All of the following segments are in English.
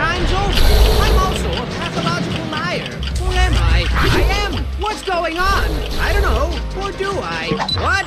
time's over. I'm also a pathological liar. Or am I? I am. What's going on? I don't know. Or do I? What?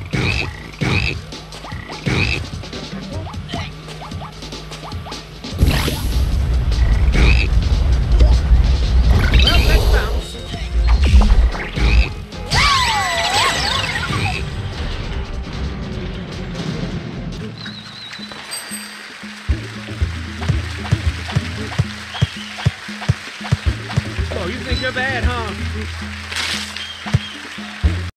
You think you're bad, huh?